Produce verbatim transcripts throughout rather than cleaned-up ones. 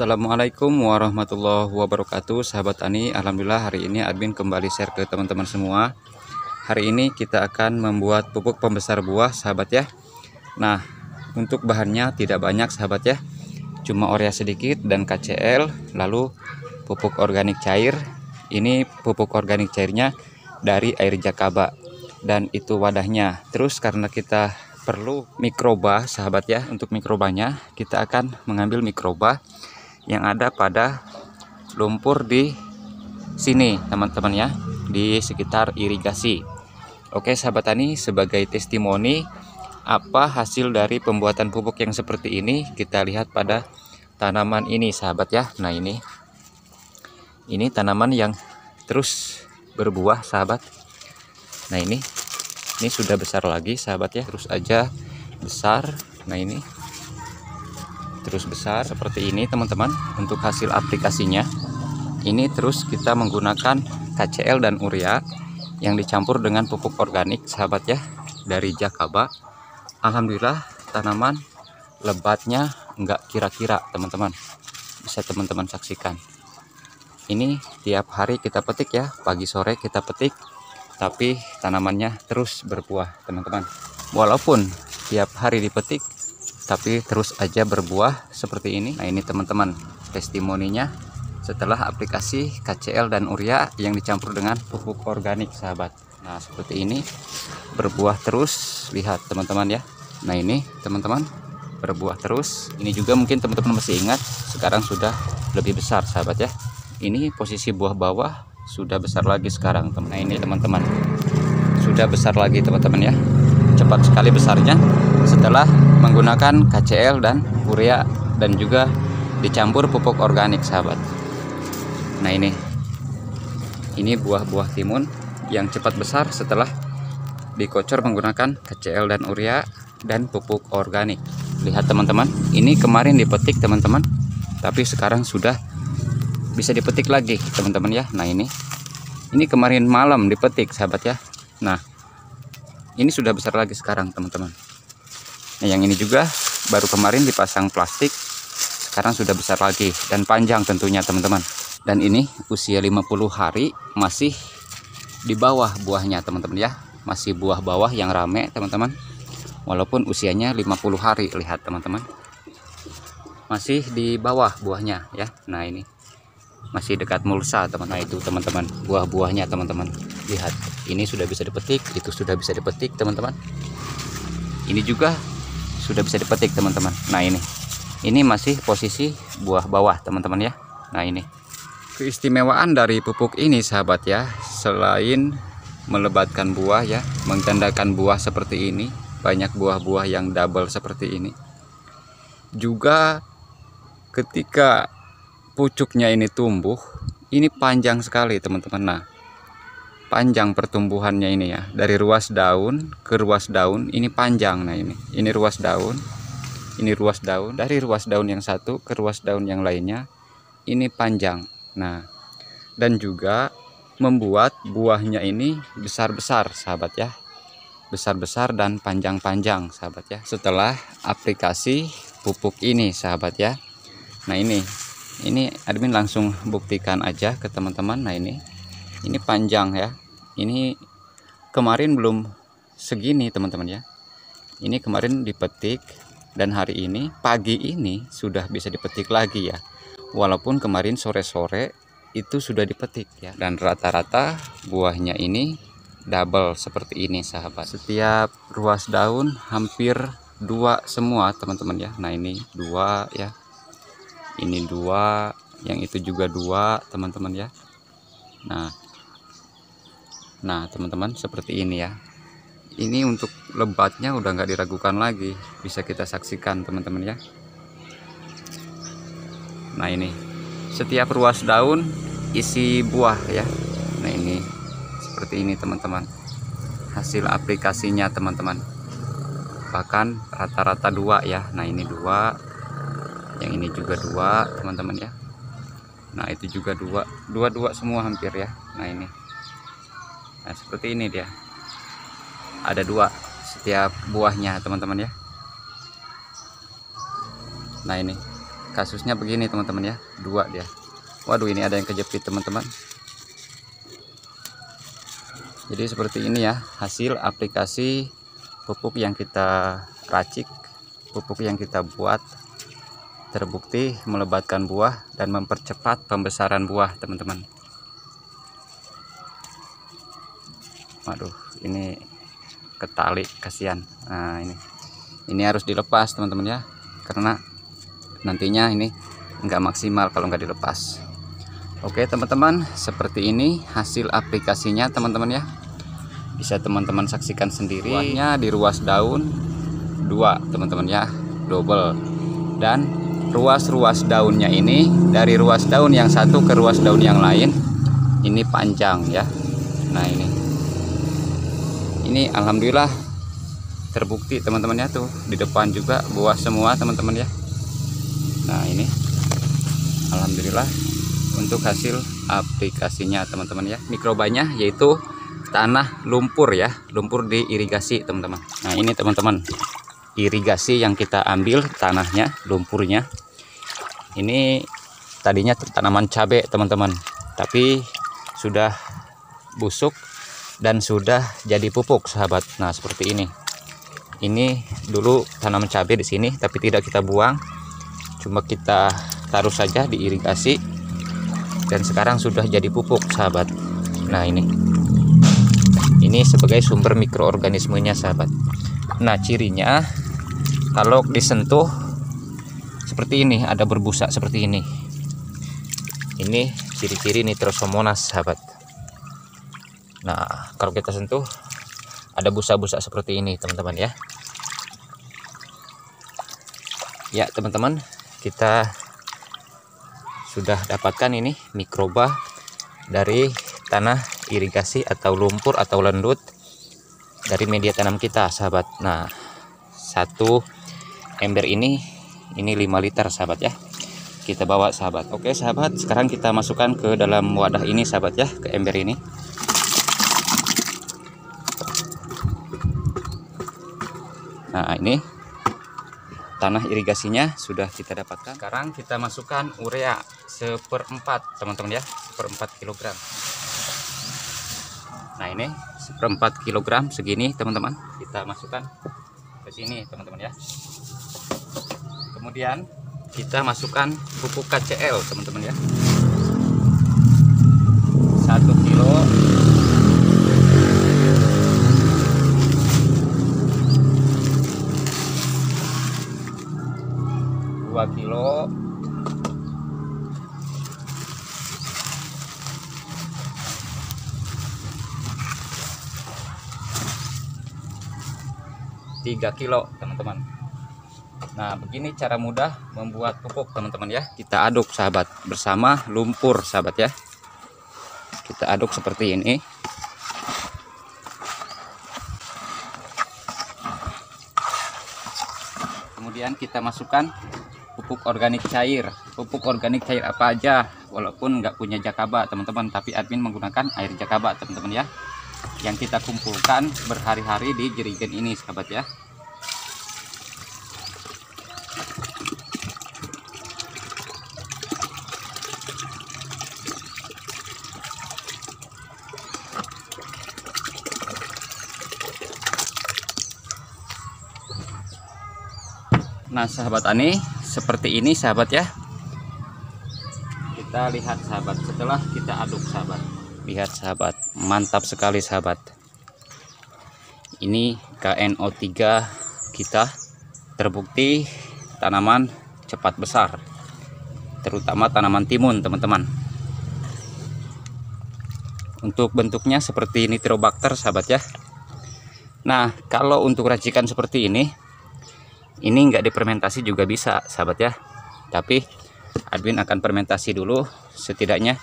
Assalamualaikum warahmatullahi wabarakatuh, sahabat Tani. Alhamdulillah hari ini admin kembali share ke teman-teman semua. Hari ini kita akan membuat pupuk pembesar buah, sahabat ya. Nah, untuk bahannya tidak banyak, sahabat ya. Cuma urea sedikit dan K C L, lalu pupuk organik cair. Ini pupuk organik cairnya dari air Jakaba dan itu wadahnya. Terus karena kita perlu mikroba, sahabat ya, untuk mikrobanya kita akan mengambil mikroba yang ada pada lumpur di sini teman-teman ya, di sekitar irigasi. Oke sahabat tani, sebagai testimoni apa hasil dari pembuatan pupuk yang seperti ini, kita lihat pada tanaman ini sahabat ya. Nah ini ini tanaman yang terus berbuah sahabat. Nah ini ini sudah besar lagi sahabat ya, terus aja besar. Nah ini terus besar seperti ini teman-teman. Untuk hasil aplikasinya ini terus kita menggunakan K C L dan urea yang dicampur dengan pupuk organik sahabat ya, dari Jakaba. Alhamdulillah tanaman lebatnya enggak kira-kira teman-teman, bisa teman-teman saksikan. Ini tiap hari kita petik ya, pagi sore kita petik, tapi tanamannya terus berbuah teman-teman. Walaupun tiap hari dipetik tapi terus aja berbuah seperti ini. Nah ini teman-teman testimoninya setelah aplikasi K C L dan urea yang dicampur dengan pupuk organik sahabat. Nah seperti ini berbuah terus, lihat teman-teman ya. Nah ini teman-teman berbuah terus. Ini juga mungkin teman-teman masih ingat, sekarang sudah lebih besar sahabat ya. Ini posisi buah bawah sudah besar lagi sekarang teman. Nah ini teman-teman sudah besar lagi teman-teman ya, cepat sekali besarnya setelah menggunakan K C L dan urea dan juga dicampur pupuk organik sahabat. Nah ini ini buah-buah timun yang cepat besar setelah dikocor menggunakan K C L dan urea dan pupuk organik. Lihat teman-teman, ini kemarin dipetik teman-teman, tapi sekarang sudah bisa dipetik lagi teman-teman ya. Nah ini ini kemarin malam dipetik sahabat ya. Nah ini sudah besar lagi sekarang teman-teman. Nah yang ini juga baru kemarin dipasang plastik, sekarang sudah besar lagi dan panjang tentunya teman-teman. Dan ini usia lima puluh hari masih di bawah buahnya teman-teman ya, masih buah bawah yang rame teman-teman, walaupun usianya lima puluh hari. Lihat teman-teman, masih di bawah buahnya ya. Nah ini masih dekat mulsa teman-teman. Nah, itu teman-teman buah-buahnya teman-teman, lihat ini sudah bisa dipetik, itu sudah bisa dipetik teman-teman, ini juga sudah bisa dipetik teman-teman. Nah ini ini masih posisi buah bawah teman-teman ya. Nah ini keistimewaan dari pupuk ini sahabat ya, selain melebatkan buah ya, menggandakan buah seperti ini, banyak buah-buah yang double seperti ini juga. Ketika pucuknya ini tumbuh, ini panjang sekali teman-teman. Nah panjang pertumbuhannya ini ya, dari ruas daun ke ruas daun ini panjang. Nah ini ini ruas daun, ini ruas daun, dari ruas daun yang satu ke ruas daun yang lainnya ini panjang. Nah dan juga membuat buahnya ini besar-besar sahabat ya, besar-besar dan panjang-panjang sahabat ya, setelah aplikasi pupuk ini sahabat ya. Nah ini ini admin langsung buktikan aja ke teman-teman. Nah ini ini panjang ya, ini kemarin belum segini teman-teman ya, ini kemarin dipetik dan hari ini pagi ini sudah bisa dipetik lagi ya, walaupun kemarin sore-sore itu sudah dipetik ya. Dan rata-rata buahnya ini double seperti ini sahabat, setiap ruas daun hampir dua semua teman-teman ya. Nah ini dua ya, ini dua, yang itu juga dua teman-teman ya. Nah nah teman-teman seperti ini ya, ini untuk lebatnya udah nggak diragukan lagi, bisa kita saksikan teman-teman ya. Nah ini setiap ruas daun isi buah ya. Nah ini seperti ini teman-teman hasil aplikasinya teman-teman, bahkan rata-rata dua ya. Nah ini dua, yang ini juga dua teman-teman ya. Nah itu juga dua, dua-dua semua hampir ya. Nah ini nah seperti ini dia, ada dua setiap buahnya teman-teman ya. Nah ini kasusnya begini teman-teman ya, dua dia. Waduh, ini ada yang kejepit teman-teman. Jadi seperti ini ya hasil aplikasi pupuk yang kita racik, pupuk yang kita buat, terbukti melebatkan buah dan mempercepat pembesaran buah teman-teman. Waduh, ini ketali, kasihan. Nah, ini ini harus dilepas teman-teman ya, karena nantinya ini nggak maksimal kalau nggak dilepas. Oke teman-teman, seperti ini hasil aplikasinya teman-teman ya, bisa teman-teman saksikan sendiri. Buahnya di ruas daun dua teman-teman ya, double, dan ruas-ruas daunnya ini dari ruas daun yang satu ke ruas daun yang lain ini panjang ya. Nah ini ini alhamdulillah terbukti teman-teman ya, tuh di depan juga buah semua teman-teman ya. Nah ini alhamdulillah untuk hasil aplikasinya teman-teman ya. Mikrobanya yaitu tanah lumpur ya, lumpur di irigasi teman-teman. Nah ini teman-teman, irigasi yang kita ambil tanahnya, lumpurnya. Ini tadinya tanaman cabai teman-teman, tapi sudah busuk dan sudah jadi pupuk sahabat. Nah seperti ini. Ini dulu tanaman cabai di sini, tapi tidak kita buang, cuma kita taruh saja di irigasi, dan sekarang sudah jadi pupuk sahabat. Nah ini, ini sebagai sumber mikroorganismenya sahabat. Nah cirinya kalau disentuh seperti ini, ada berbusa seperti ini. Ini ciri-ciri nitrosomonas sahabat. Nah kalau kita sentuh ada busa-busa seperti ini teman-teman ya. Ya teman-teman, kita sudah dapatkan ini mikroba dari tanah irigasi atau lumpur atau lendut dari media tanam kita sahabat. Nah satu ember ini ini lima liter sahabat ya, kita bawa sahabat. Oke sahabat, sekarang kita masukkan ke dalam wadah ini sahabat ya, ke ember ini. Nah ini tanah irigasinya sudah kita dapatkan. Sekarang kita masukkan urea seperempat teman-teman ya, seperempat kilogram. Nah ini seperempat kilogram segini teman-teman, kita masukkan ke sini teman-teman ya. Kemudian kita masukkan pupuk K C L teman-teman ya, satu kilo. dua kilo, tiga kilo teman-teman. Nah begini cara mudah membuat pupuk teman-teman ya. Kita aduk sahabat bersama lumpur sahabat ya, kita aduk seperti ini. Kemudian kita masukkan pupuk organik cair. Pupuk organik cair apa aja, walaupun nggak punya Jakaba teman-teman, tapi admin menggunakan air Jakaba teman-teman ya, yang kita kumpulkan berhari-hari di jerigen ini sahabat ya. Nah sahabat Ani, seperti ini sahabat ya. Kita lihat sahabat setelah kita aduk sahabat. Lihat sahabat, mantap sekali sahabat. Ini K N O tiga kita terbukti tanaman cepat besar, terutama tanaman timun teman-teman. Untuk bentuknya seperti nitrobakter sahabat ya. Nah kalau untuk racikan seperti ini, ini nggak dipermentasi juga bisa sahabat ya, tapi admin akan fermentasi dulu setidaknya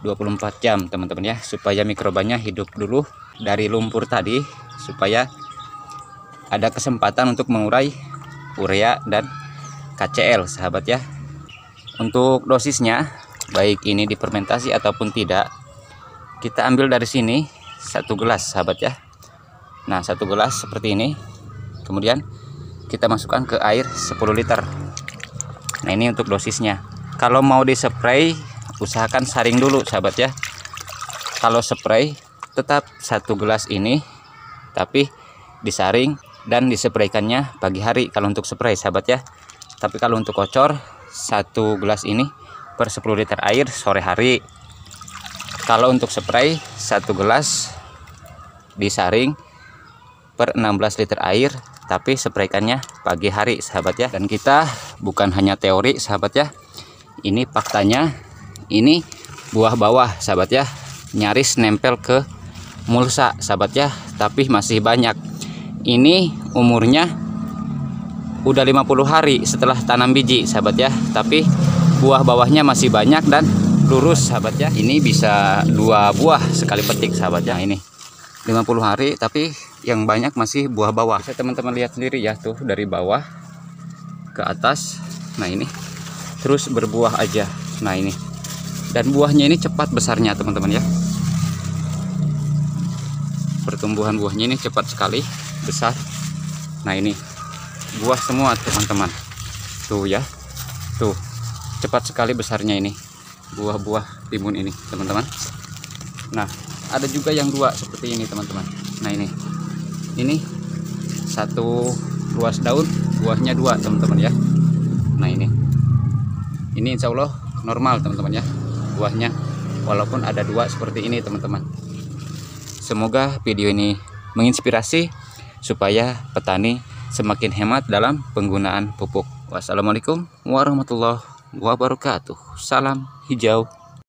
dua puluh empat jam teman-teman ya, supaya mikrobanya hidup dulu dari lumpur tadi, supaya ada kesempatan untuk mengurai urea dan K C L sahabat ya. Untuk dosisnya, baik ini difermentasi ataupun tidak, kita ambil dari sini satu gelas sahabat ya. Nah satu gelas seperti ini, kemudian kita masukkan ke air sepuluh liter. Nah, ini untuk dosisnya. Kalau mau di spray, usahakan saring dulu, sahabat ya. Kalau spray, tetap satu gelas ini, tapi disaring dan dispraykannya pagi hari. Kalau untuk spray, sahabat ya. Tapi kalau untuk kocor, satu gelas ini per sepuluh liter air sore hari. Kalau untuk spray, satu gelas disaring per enam belas liter air, tapi spraykannya pagi hari, sahabat ya. Dan kita bukan hanya teori, sahabat ya, ini faktanya. Ini buah bawah, sahabat ya, nyaris nempel ke mulsa, sahabat ya, tapi masih banyak. Ini umurnya udah lima puluh hari setelah tanam biji, sahabat ya, tapi buah bawahnya masih banyak dan lurus, sahabat ya. Ini bisa dua buah sekali petik, sahabat ya. Ini lima puluh hari, tapi yang banyak masih buah bawah. Bisa teman-teman lihat sendiri ya, tuh dari bawah ke atas. Nah, ini terus berbuah aja. Nah, ini, dan buahnya ini cepat besarnya, teman-teman ya. Pertumbuhan buahnya ini cepat sekali, besar. Nah, ini buah semua, teman-teman. Tuh ya, tuh cepat sekali besarnya ini buah-buah timun ini, teman-teman. Nah, ada juga yang dua seperti ini, teman-teman. Nah, ini ini satu ruas daun, buahnya dua, teman-teman ya. Nah, ini ini insya Allah normal, teman-teman ya, buahnya, walaupun ada dua seperti ini, teman-teman. Semoga video ini menginspirasi supaya petani semakin hemat dalam penggunaan pupuk. Wassalamualaikum warahmatullahi wabarakatuh. Salam hijau.